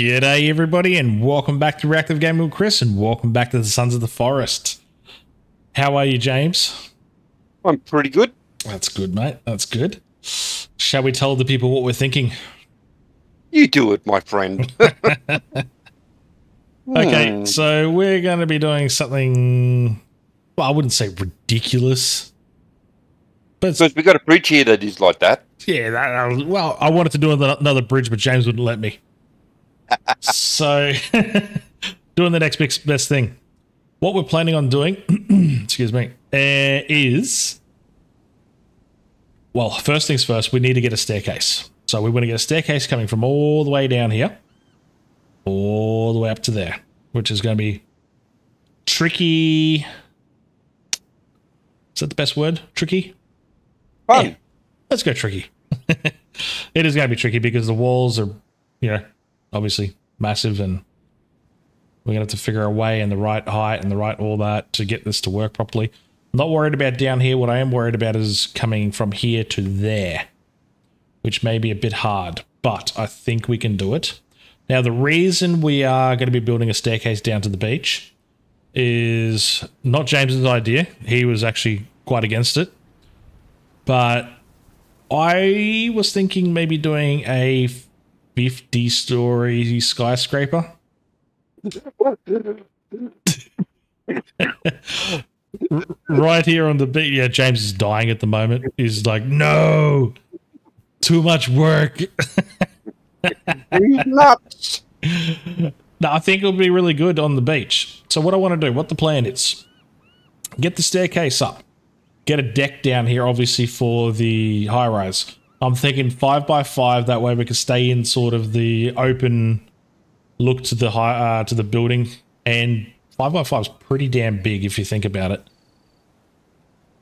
G'day everybody, and welcome back to Reactive Gaming with Chris, and welcome back to the Sons of the Forest. How are you, James? I'm pretty good. That's good, mate. That's good. Shall we tell the people what we're thinking? You do it, my friend. Okay, so we're going to be doing something, well, I wouldn't say ridiculous. But because we've got a bridge here that is like that. Yeah, well, I wanted to do another bridge, but James wouldn't let me. So, doing the next best thing. What we're planning on doing, excuse me, is, well, first things first, we need to get a staircase. So we want to get a staircase coming from all the way down here, all the way up to there, which is going to be tricky. Is that the best word? Tricky? Fun. Yeah. Let's go tricky. It is going to be tricky because the walls are, you know, obviously massive, and we're going to have to figure a way and the right height and the right all that to get this to work properly. I'm not worried about down here. What I am worried about is coming from here to there, which may be a bit hard, but I think we can do it. Now, the reason we are going to be building a staircase down to the beach is not James's idea. He was actually quite against it, but I was thinking maybe doing a 50-story skyscraper. Right here on the beach. Yeah, James is dying at the moment. He's like, no, too much work. Nuts. No, I think it'll be really good on the beach. So what I want to do, what the plan is, get the staircase up, get a deck down here, obviously, for the high rise. I'm thinking 5 by 5. That way we can stay in sort of the open look to the high, to the building. And 5 by 5 is pretty damn big if you think about it.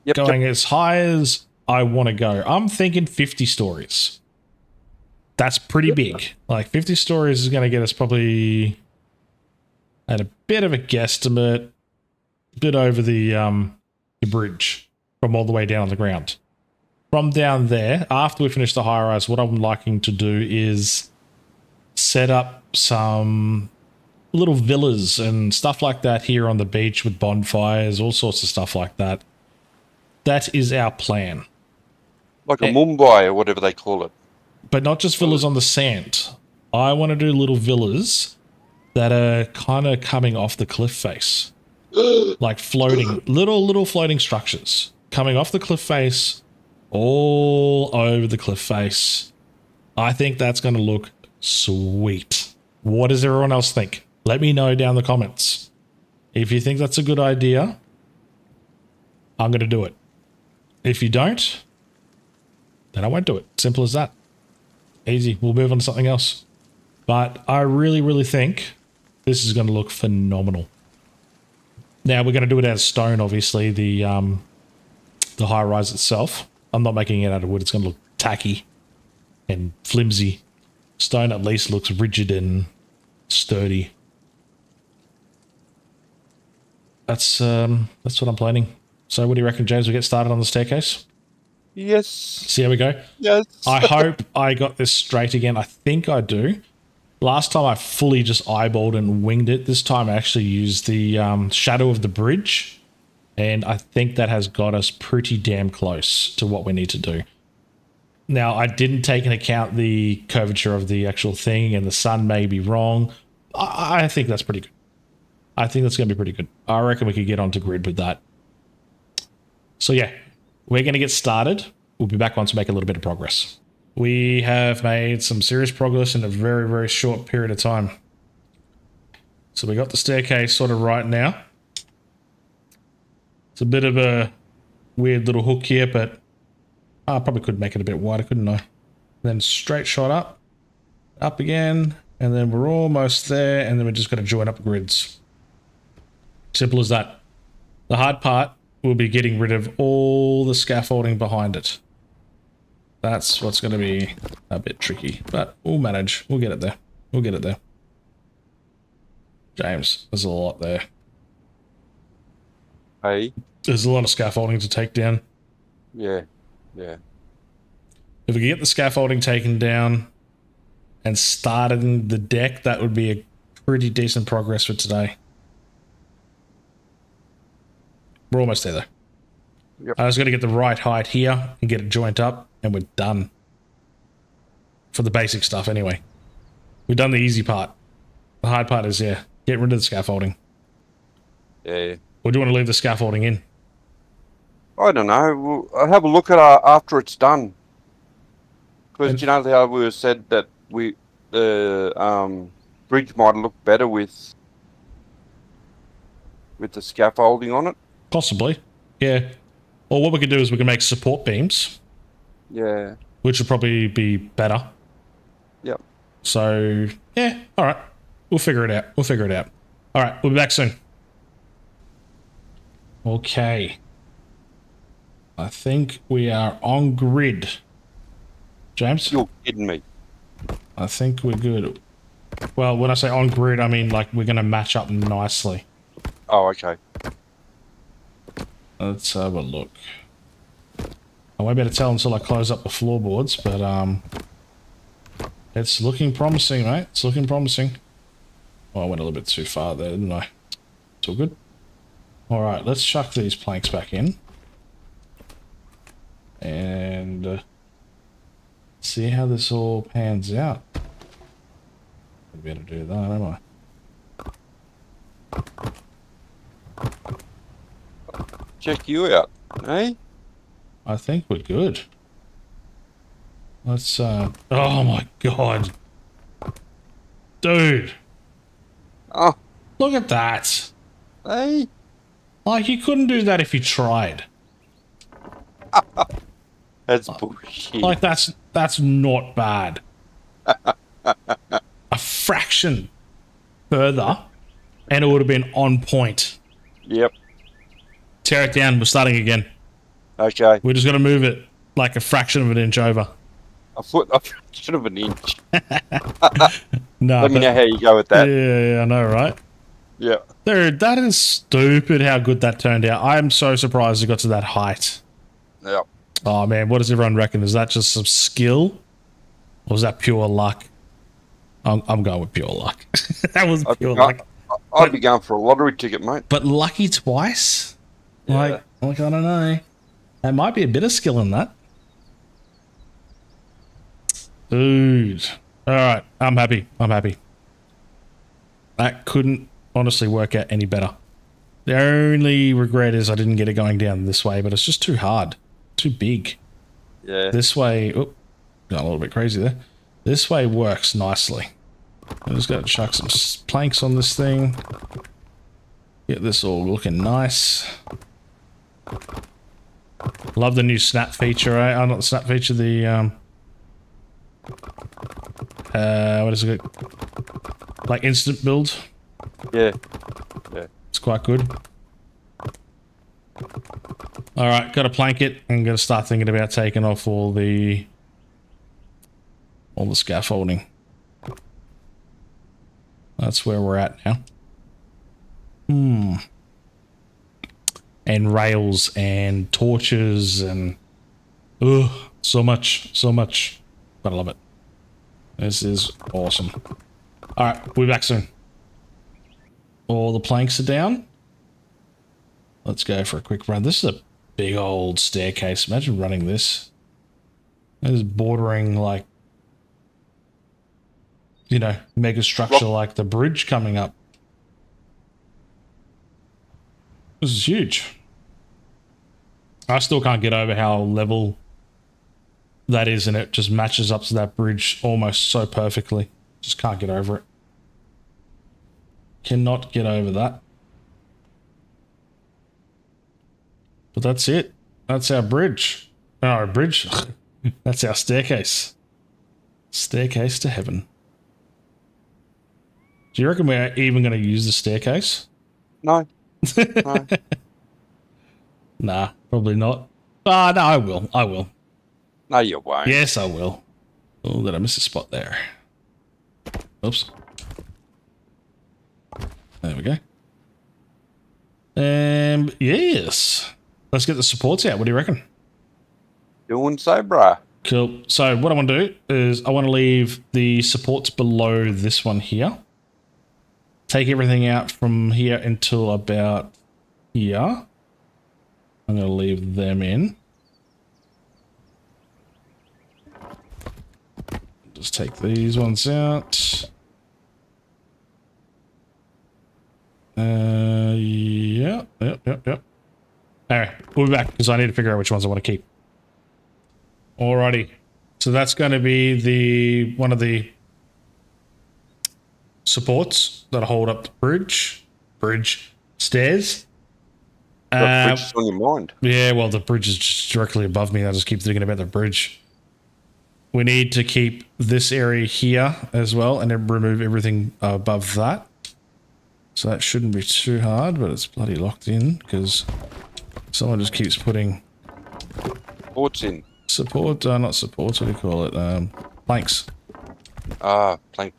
Yep, going as high as I want to go. I'm thinking 50 stories. That's pretty big. Like 50 stories is going to get us probably at a bit of a guesstimate, a bit over the bridge from all the way down on the ground. From down there, after we finish the high rise, what I'm liking to do is set up some little villas and stuff like that here on the beach with bonfires, all sorts of stuff like that. That is our plan. Like a Mumbai or whatever they call it. But not just villas on the sand. I want to do little villas that are kind of coming off the cliff face. Like floating, little floating structures coming off the cliff face, all over the cliff face. I think that's going to look sweet. What does everyone else think? Let me know down in the comments. If you think that's a good idea, I'm going to do it. If you don't, then I won't do it. Simple as that. Easy. We'll move on to something else. But I really think this is going to look phenomenal. Now, we're going to do it out of stone, obviously, the high rise itself. I'm not making it out of wood. It's going to look tacky and flimsy. Stone at least looks rigid and sturdy. That's what I'm planning. So what do you reckon, James? We get started on the staircase? Yes. See how we go? Yes. I hope I got this straight again. I think I do. Last time I fully just eyeballed and winged it. This time I actually used the shadow of the bridge. And I think that has got us pretty damn close to what we need to do. Now, I didn't take into account the curvature of the actual thing, and the sun may be wrong. I think that's pretty good. I think that's going to be pretty good. I reckon we could get onto grid with that. So, yeah, we're going to get started. We'll be back once we make a little bit of progress. We have made some serious progress in a very short period of time. So we got the staircase sort of right now. It's a bit of a weird little hook here, but I probably could make it a bit wider, couldn't I? Then straight shot up, up again, and then we're almost there, and then we're just going to join up grids. Simple as that. The hard part will be getting rid of all the scaffolding behind it. That's what's going to be a bit tricky, but we'll manage. We'll get it there. We'll get it there. James, there's a lot there. Hey. There's a lot of scaffolding to take down. Yeah. If we can get the scaffolding taken down, and starting the deck, that would be a pretty decent progress for today. We're almost there, though. Yep. I just got to get the right height here and get it joint up, and we're done. For the basic stuff, anyway. We've done the easy part. The hard part is, yeah, get rid of the scaffolding. Yeah. Or do you want to leave the scaffolding in? I don't know. I'll have a look at it after it's done. Because, you know, how we said that we bridge might look better with the scaffolding on it. Possibly, yeah. Or what we could do is we can make support beams. Yeah. Which would probably be better. Yep. So, yeah, all right. We'll figure it out. We'll figure it out. All right, we'll be back soon. Okay. I think we are on grid. James? You're kidding me. I think we're good. Well, when I say on grid, I mean like we're going to match up nicely. Oh, okay. Let's have a look. I won't be able to tell until I close up the floorboards, but it's looking promising, mate. It's looking promising. Oh, I went a little bit too far there, didn't I? It's all good. All right, let's chuck these planks back in. And see how this all pans out. I'd better do that, am I? Check you out, eh? I think we're good. Let's, oh my god. Dude. Oh. Look at that. Hey. Like, you couldn't do that if you tried. That's bullshit. Like, that's not bad. A fraction further, and it would have been on point. Yep. Tear it down. We're starting again. Okay. We're just going to move it like a fraction of an inch over. A fraction of an inch. No, let me know how you go with that. Yeah, I know, right? Yeah. Dude, that is stupid how good that turned out. I am so surprised it got to that height. Yep. Oh, man, what does everyone reckon? Is that just some skill? Or is that pure luck? I'm going with pure luck. That was pure luck. I'd be going for a lottery ticket, mate. But lucky twice? Yeah. Like, I don't know. There might be a bit of skill in that. Dude. Alright, I'm happy. I'm happy. That couldn't honestly work out any better. The only regret is I didn't get it going down this way, but it's just too hard. Too big. Yeah. This way... Oh, got a little bit crazy there. This way works nicely. I'm just going to chuck some planks on this thing. Get this all looking nice. Love the new snap feature, eh? Oh, not the snap feature, the, what is it? Like instant build? Yeah. Yeah. It's quite good. Alright, got to plank it. I'm going to start thinking about taking off all the scaffolding. That's where we're at now. Hmm. And rails and torches and so much. But I love it. This is awesome. All right, we'll be back soon. All the planks are down. Let's go for a quick run. This is a big old staircase. Imagine running this. It is bordering like, you know, mega structure like the bridge coming up. This is huge. I still can't get over how level that is, and it just matches up to that bridge almost so perfectly. Just can't get over it. Cannot get over that. But that's it. That's our bridge. No, our bridge. That's our staircase. Staircase to heaven. Do you reckon we're even going to use the staircase? No. No. Nah, probably not. Ah, no, I will. No, you won't. Yes, I will. Oh, did I miss a spot there? Oops. There we go. Yes. Let's get the supports out. What do you reckon? Doing so, bruh. Cool. So what I want to do is I want to leave the supports below this one here. Take everything out from here until about here. I'm going to leave them in. Just take these ones out. Yep. Alright, we'll be back because I need to figure out which ones I want to keep. Alrighty. So that's going to be the one of the supports that hold up the bridge. Stairs. The bridge is on your mind. Yeah, well, the bridge is just directly above me. I just keep thinking about the bridge. We need to keep this area here as well and then remove everything above that. So that shouldn't be too hard, but it's bloody locked in because someone just keeps putting supports in. Support, not supports, what do you call it? Planks. Ah, plank.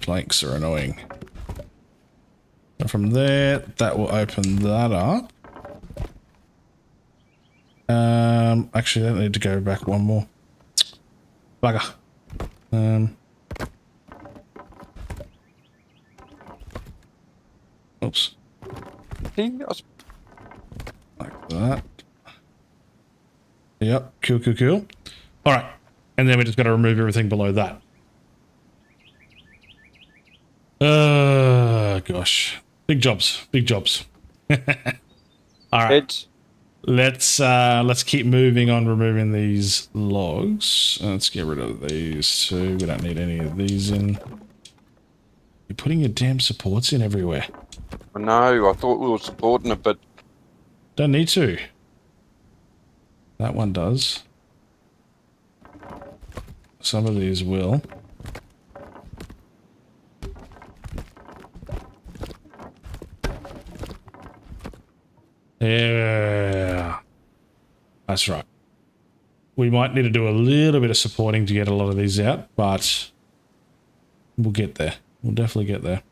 Planks are annoying. And from there, that will open that up. Actually, I don't need to go back one more. Bugger. Oops. Like that. Yep. Cool. All right. And then we're just going to remove everything below that. Gosh. Big jobs. All right. Let's keep moving on, removing these logs. Let's get rid of these too. We don't need any of these in. You're putting your damn supports in everywhere. I know. I thought we were supporting it, but don't need to. That one does. Some of these will. Yeah. That's right. We might need to do a little bit of supporting to get a lot of these out, but we'll get there. We'll definitely get there.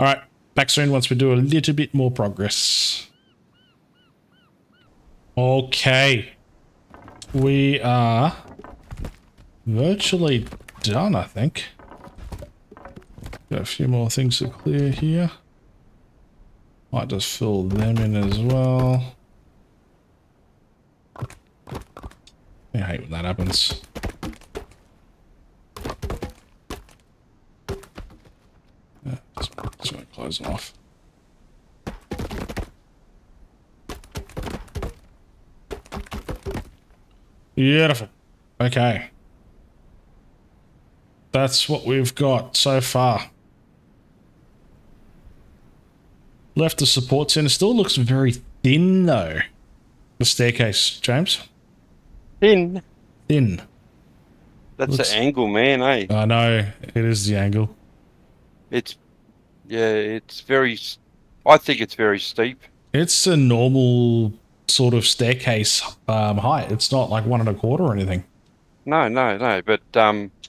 All right. Back soon once we do a little bit more progress. Okay. We are virtually done, I think. Got a few more things to clear here. Might just fill them in as well. I hate when that happens. Yeah, just want to close them off. Beautiful. Okay. That's what we've got so far. Left the support center. Still looks very thin, though. The staircase, James. Thin. That's the angle, man, eh? I know. It is the angle. It's very... I think it's very steep. It's a normal... sort of staircase height. It's not like 1.25 or anything. No. But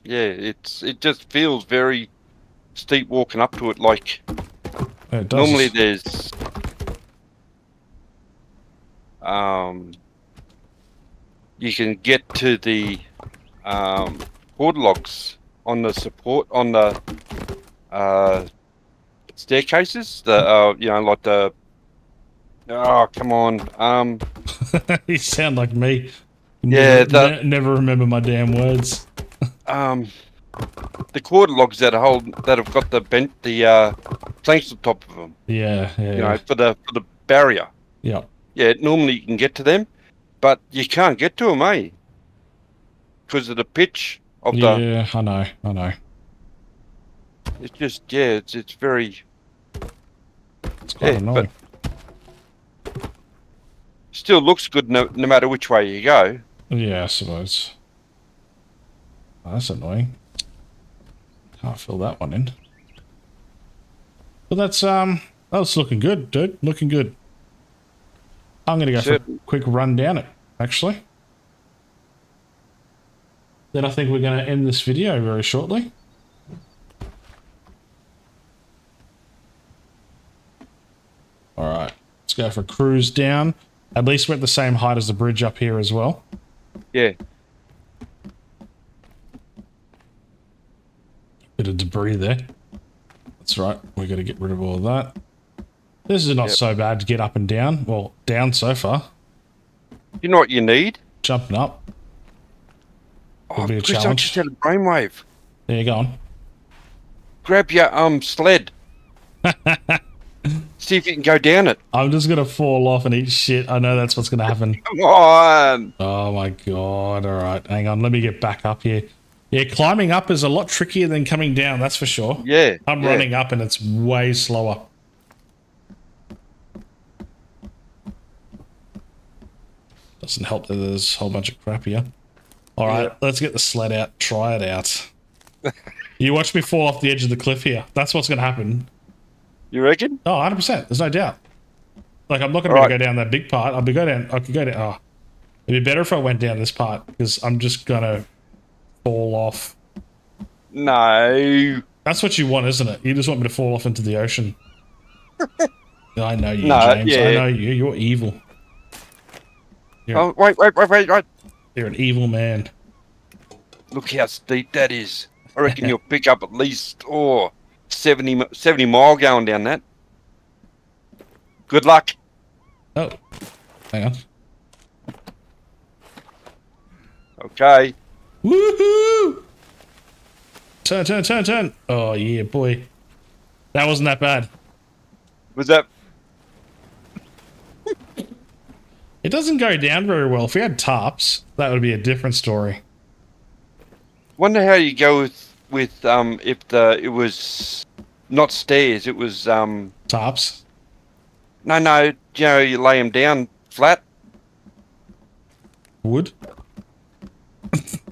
yeah, it just feels very steep walking up to it. Like it does. Normally there's you can get to the board locks on the support on the staircases. The you know, like the... Oh, come on. You sound like me. Yeah. Never remember my damn words. The quarter logs that have got the planks on top of them. Yeah. You know, for the barrier. Yeah. Yeah, normally you can get to them, but you can't get to them, eh? Because of the pitch of the... Yeah, I know. It's just, yeah, it's very... It's quite annoying. Still looks good no matter which way you go. Yeah, I suppose. Oh, that's annoying. Can't fill that one in. Well, that's looking good, dude. Looking good. I'm gonna go for a quick run down it, actually. Then I think we're gonna end this video very shortly. All right, let's go for a cruise down. At least we're at the same height as the bridge up here as well. Yeah. debris there. That's right. We got to get rid of all of that. This is not so bad to get up and down. Well, down so far. You know what you need? Jumping up. Oh, be a Chris, challenge. I just had a brainwave. There you go. Grab your sled. See if you can go down it. I'm just gonna fall off and eat shit. I know that's what's gonna happen. Come on. Oh my god. All right, hang on. Let me get back up here. Yeah, climbing up is a lot trickier than coming down. That's for sure. Yeah. I'm running up and it's way slower. Doesn't help that there's a whole bunch of crap here. All right, let's get the sled out. Try it out. You watch me fall off the edge of the cliff here. That's what's gonna happen. You reckon? Oh, 100%. There's no doubt. Like, I'm not going to go down that big part. I'll be I could go down. Oh, it'd be better if I went down this part because I'm just going to fall off. No. That's what you want, isn't it? You just want me to fall off into the ocean. I know you, James. Yeah. I know you. You're evil. You're oh, wait. You're an evil man. Look how steep that is. I reckon you'll pick up at least, 70 mile going down that. Good luck. Oh, hang on. Okay. Woohoo! Turn. Oh yeah, boy. That wasn't that bad. Was that? It doesn't go down very well. If we had tarps, that would be a different story. Wonder how you go with if it was not stairs, it was tops. No, you know, you lay them down flat. Wood.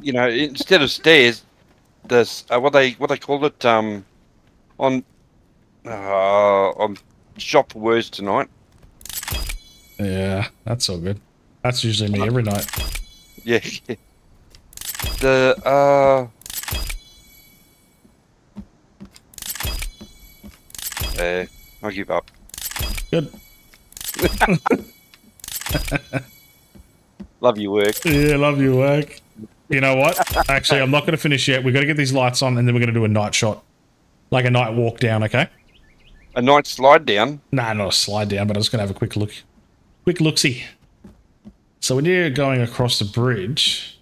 You know, instead of stairs, there's what they call it on shop words tonight. Yeah, that's all good. That's usually me every night. Yeah. The I give up. Good. Love your work. Yeah, love your work. You know what? Actually, I'm not going to finish yet. We've got to get these lights on, and then we're going to do a night shot. Like a night walk down, okay? A night slide down? Nah, not a slide down, but I was going to have a quick look. Quick look-see. So when you're going across the bridge...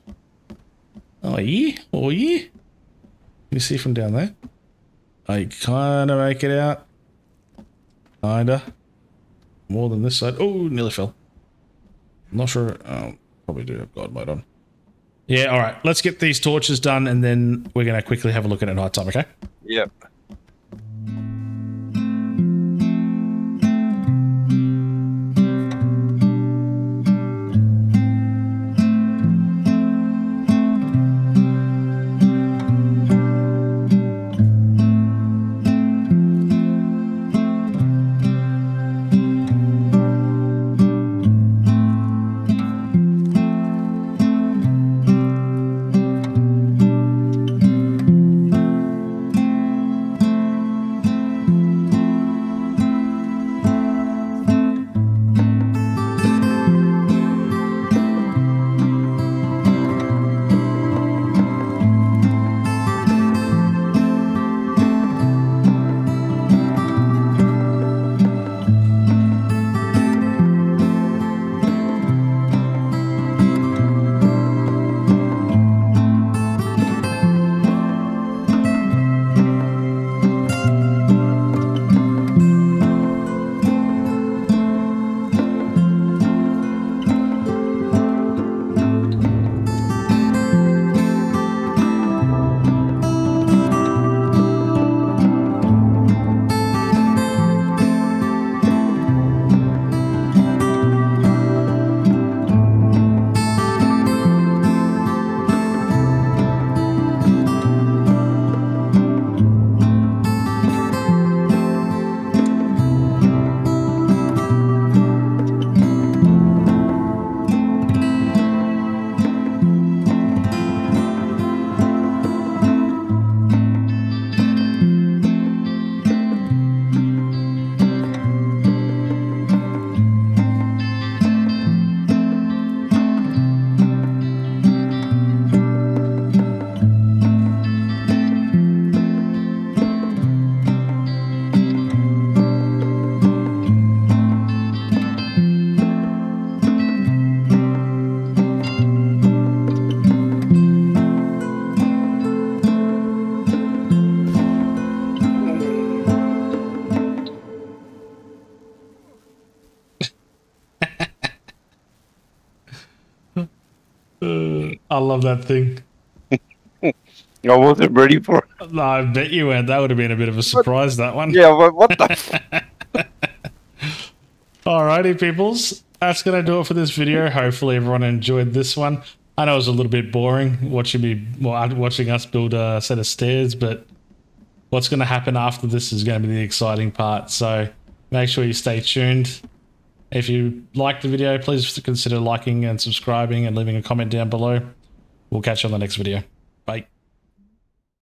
Oh, yeah? Oh, yeah? Can you see from down there? I kind of make it out. Kinda. More than this side. Oh, nearly fell. I'm not sure. Oh, probably do have guide light on. Yeah, all right. Let's get these torches done, and then we're going to quickly have a look at it at night time, okay? Yep. I love that thing. I wasn't ready for it. No, I bet you weren't. That would have been a bit of a surprise, that one. Yeah, but what the... Alrighty, peoples. That's going to do it for this video. Hopefully everyone enjoyed this one. I know it was a little bit boring watching me, well, watching us build a set of stairs, but what's going to happen after this is going to be the exciting part. So make sure you stay tuned. If you like the video, please consider liking and subscribing and leaving a comment down below. We'll catch you on the next video. Bye.